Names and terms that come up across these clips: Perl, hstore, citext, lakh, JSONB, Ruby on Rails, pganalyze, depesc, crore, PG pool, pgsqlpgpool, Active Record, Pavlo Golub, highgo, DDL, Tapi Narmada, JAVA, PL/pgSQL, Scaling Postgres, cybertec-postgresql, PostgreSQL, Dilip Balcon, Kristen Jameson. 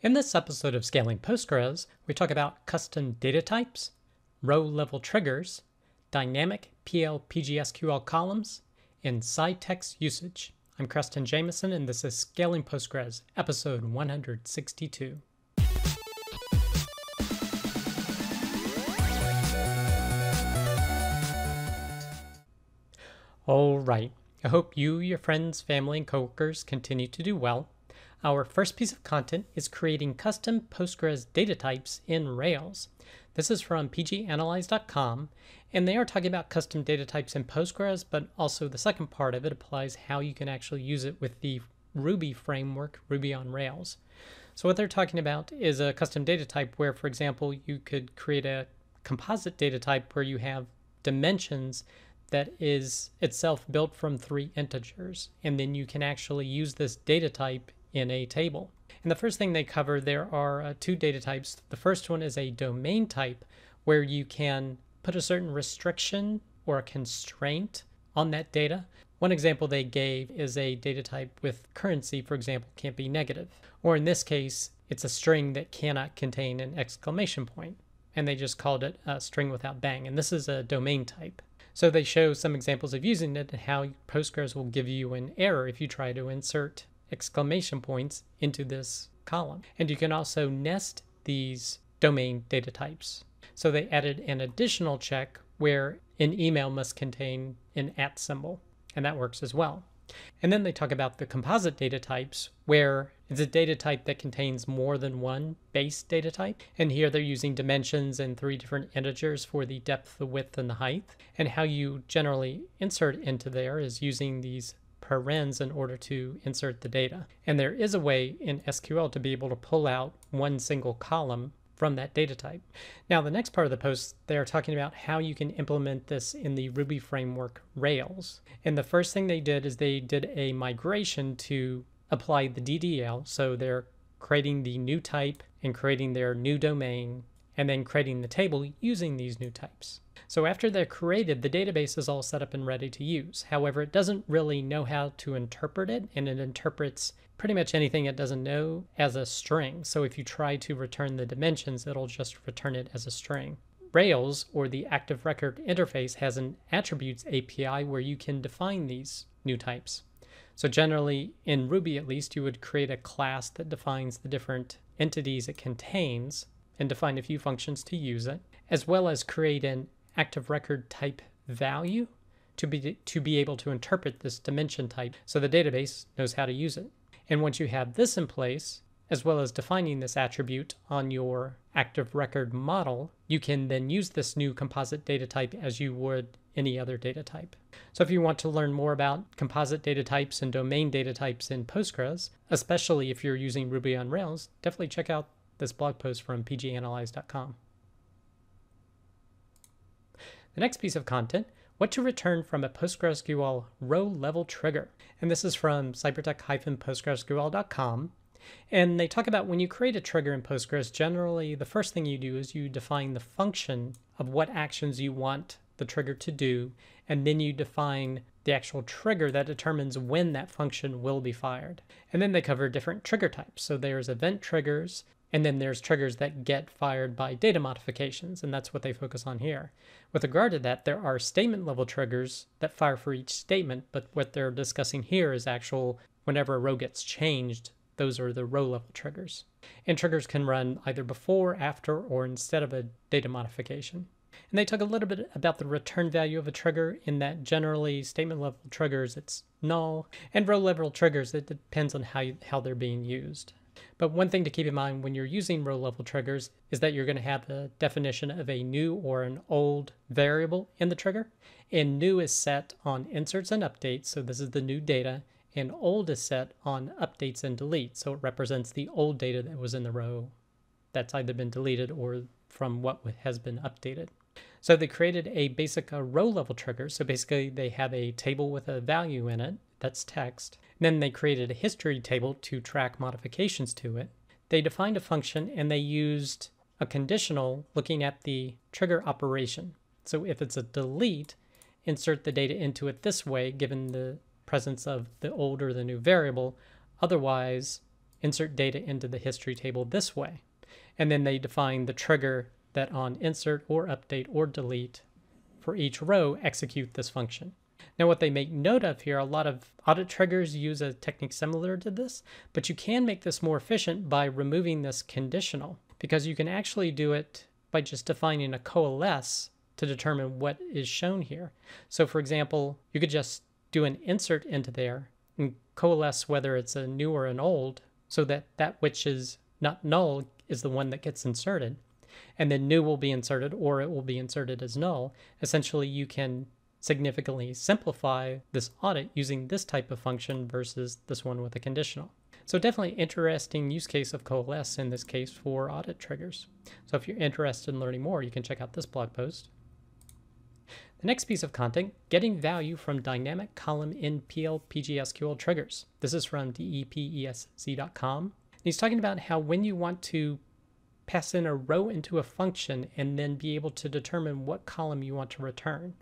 In this episode of Scaling Postgres, we talk about custom data types, row-level triggers, dynamic PL/pgSQL columns, and citext usage. I'm Kristen Jameson, and this is Scaling Postgres, episode 162. All right, I hope you, your friends, family, and coworkers continue to do well. Our first piece of content is creating custom Postgres data types in Rails. This is from pganalyze.com, and they are talking about custom data types in Postgres, but also the second part of it applies how you can actually use it with the Ruby framework, Ruby on Rails. So what they're talking about is a custom data type where, for example, you could create a composite data type where you have dimensions that is itself built from three integers, and then you can actually use this data type in a table. And the first thing they cover, there are two data types. The first one is a domain type where you can put a certain restriction or a constraint on that data. One example they gave is a data type with currency, for example, can't be negative. Or in this case, it's a string that cannot contain an exclamation point. And they just called it a string without bang. And this is a domain type. So they show some examples of using it and how Postgres will give you an error if you try to insert exclamation points into this column. And you can also nest these domain data types. So they added an additional check where an email must contain an @ symbol, and that works as well. And then they talk about the composite data types where it's a data type that contains more than one base data type. And here they're using dimensions and three different integers for the depth, the width, and the height. And how you generally insert into there is using these parens in order to insert the data. And there is a way in SQL to be able to pull out one single column from that data type. Now, the next part of the post, they're talking about how you can implement this in the Ruby framework Rails. And the first thing they did is they did a migration to apply the DDL. So they're creating the new type and creating their new domain and then creating the table using these new types. So after they're created, the database is all set up and ready to use. However, it doesn't really know how to interpret it, and it interprets pretty much anything it doesn't know as a string. So if you try to return the dimensions, it'll just return it as a string. Rails, or the Active Record interface, has an attributes API where you can define these new types. So generally, in Ruby at least, you would create a class that defines the different entities it contains, and define a few functions to use it, as well as create an active record type value to be able to interpret this dimension type so the database knows how to use it. And once you have this in place, as well as defining this attribute on your active record model, you can then use this new composite data type as you would any other data type. So if you want to learn more about composite data types and domain data types in Postgres, especially if you're using Ruby on Rails, definitely check out this blog post from pganalyze.com. The next piece of content, what to return from a PostgreSQL row-level trigger. And this is from cybertec-postgresql.com. And they talk about when you create a trigger in Postgres, generally the first thing you do is you define the function of what actions you want the trigger to do, and then you define the actual trigger that determines when that function will be fired. And then they cover different trigger types. So there's event triggers, and then there's triggers that get fired by data modifications, and that's what they focus on here. With regard to that, there are statement level triggers that fire for each statement, but what they're discussing here is actual, whenever a row gets changed, those are the row level triggers. And triggers can run either before, after, or instead of a data modification. And they talk a little bit about the return value of a trigger, in that generally statement level triggers, it's null, and row level triggers, it depends on how they're being used. But one thing to keep in mind when you're using row-level triggers is that you're going to have a definition of a new or an old variable in the trigger. And new is set on inserts and updates, so this is the new data, and old is set on updates and deletes, so it represents the old data that was in the row that's either been deleted or from what has been updated. So they created a basic row-level trigger, so basically they have a table with a value in it, that's text. Then they created a history table to track modifications to it. They defined a function, and they used a conditional looking at the trigger operation. So if it's a delete, insert the data into it this way, given the presence of the old or the new variable. Otherwise, insert data into the history table this way. And then they define the trigger that on insert or update or delete for each row execute this function. Now what they make note of here, a lot of audit triggers use a technique similar to this, but you can make this more efficient by removing this conditional, because you can actually do it by just defining a coalesce to determine what is shown here. So for example, you could just do an insert into there and coalesce whether it's a new or an old, so that that which is not null is the one that gets inserted, and then new will be inserted or it will be inserted as null. Essentially, you can significantly simplify this audit using this type of function versus this one with a conditional. So definitely interesting use case of coalesce in this case for audit triggers. So if you're interested in learning more, you can check out this blog post. The next piece of content, getting value from dynamic column in PL/pgSQL triggers. This is from depesc.com. And he's talking about how when you want to pass in a row into a function and then be able to determine what column you want to return.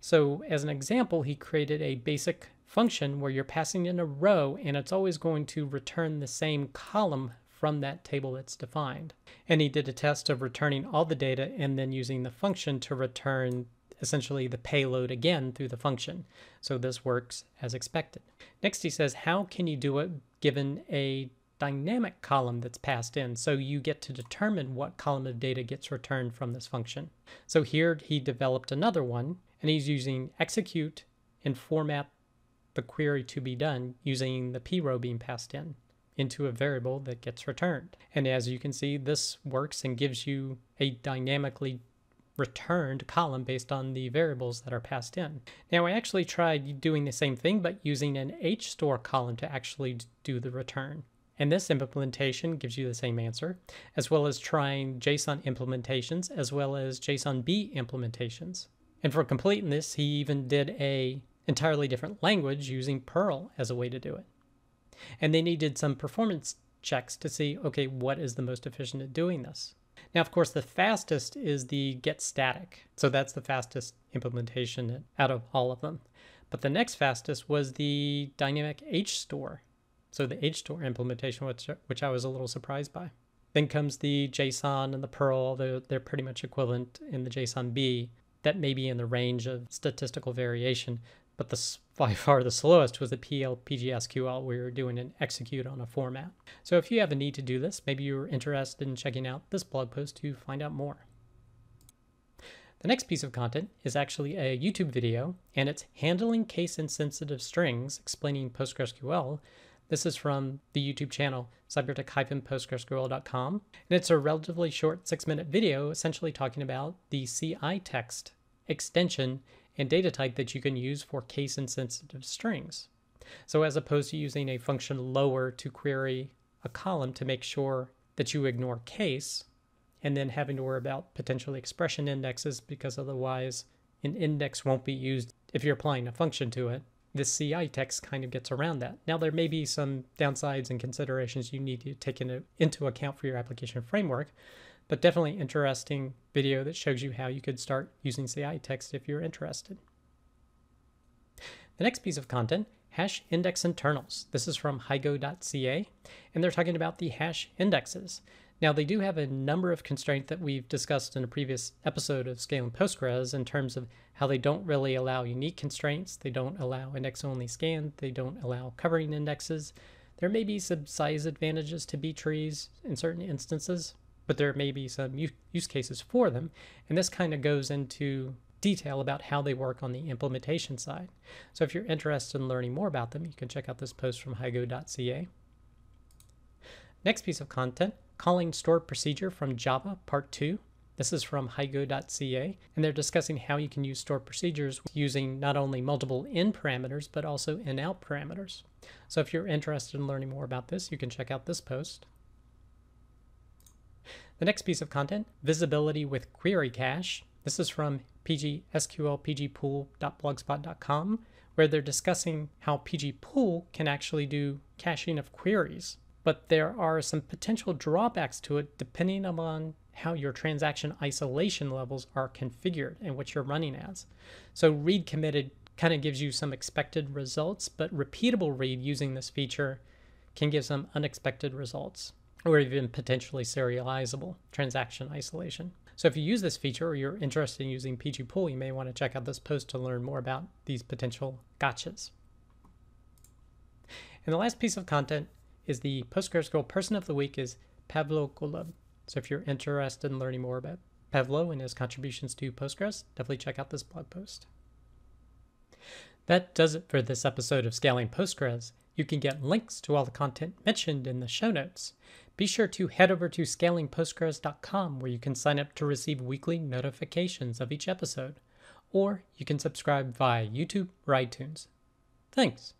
So as an example, he created a basic function where you're passing in a row and it's always going to return the same column from that table that's defined. And he did a test of returning all the data and then using the function to return essentially the payload again through the function. So this works as expected. Next he says, how can you do it given a dynamic column that's passed in? So you get to determine what column of data gets returned from this function. So here he developed another one, and he's using execute and format the query to be done using the p row being passed in into a variable that gets returned. And as you can see, this works and gives you a dynamically returned column based on the variables that are passed in. Now I actually tried doing the same thing but using an hstore column to actually do the return. And this implementation gives you the same answer, as well as trying JSON implementations, as well as JSONB implementations. And for completeness, he even did an entirely different language using Perl as a way to do it. And then he did some performance checks to see, okay, what is the most efficient at doing this? Now, of course, the fastest is the get static. So that's the fastest implementation out of all of them. But the next fastest was the dynamic hstore. So the hstore implementation, which I was a little surprised by. Then comes the JSON and the Perl. They're pretty much equivalent in the JSONB. That may be in the range of statistical variation, but by far the slowest was the PL/pgSQL, where you're doing an execute on a format. So if you have a need to do this, maybe you're interested in checking out this blog post to find out more. The next piece of content is actually a YouTube video, and it's handling case-insensitive strings, explaining PostgreSQL. This is from the YouTube channel, cybertec-postgresql.com, and it's a relatively short 6-minute video essentially talking about the citext extension and data type that you can use for case-insensitive strings. So as opposed to using a function lower to query a column to make sure that you ignore case, and then having to worry about potentially expression indexes because otherwise an index won't be used if you're applying a function to it, this CI text kind of gets around that. Now, there may be some downsides and considerations you need to take into account for your application framework, but definitely interesting video that shows you how you could start using CI text if you're interested. The next piece of content, hash index internals. This is from highgo.ca, and they're talking about the hash indexes. Now, they do have a number of constraints that we've discussed in a previous episode of Scaling Postgres in terms of how they don't really allow unique constraints, they don't allow index-only scan, they don't allow covering indexes. There may be some size advantages to B-trees in certain instances, but there may be some use cases for them, and this kind of goes into detail about how they work on the implementation side. So if you're interested in learning more about them, you can check out this post from highgo.ca. Next piece of content, calling stored procedure from Java Part 2. This is from highgo.ca, and they're discussing how you can use stored procedures using not only multiple in parameters, but also in out parameters. So if you're interested in learning more about this, you can check out this post. The next piece of content, visibility with query cache. This is from pgsqlpgpool.blogspot.com, where they're discussing how PG pool can actually do caching of queries. But there are some potential drawbacks to it depending upon how your transaction isolation levels are configured and what you're running as. So read committed kind of gives you some expected results, but repeatable read using this feature can give some unexpected results or even potentially serializable transaction isolation. So if you use this feature or you're interested in using PG pool, you may want to check out this post to learn more about these potential gotchas. And the last piece of content is the PostgreSQL person of the week is Pavlo Golub. So if you're interested in learning more about Pavlo and his contributions to Postgres, definitely check out this blog post. That does it for this episode of Scaling Postgres. You can get links to all the content mentioned in the show notes. Be sure to head over to scalingpostgres.com where you can sign up to receive weekly notifications of each episode, or you can subscribe via YouTube or iTunes. Thanks.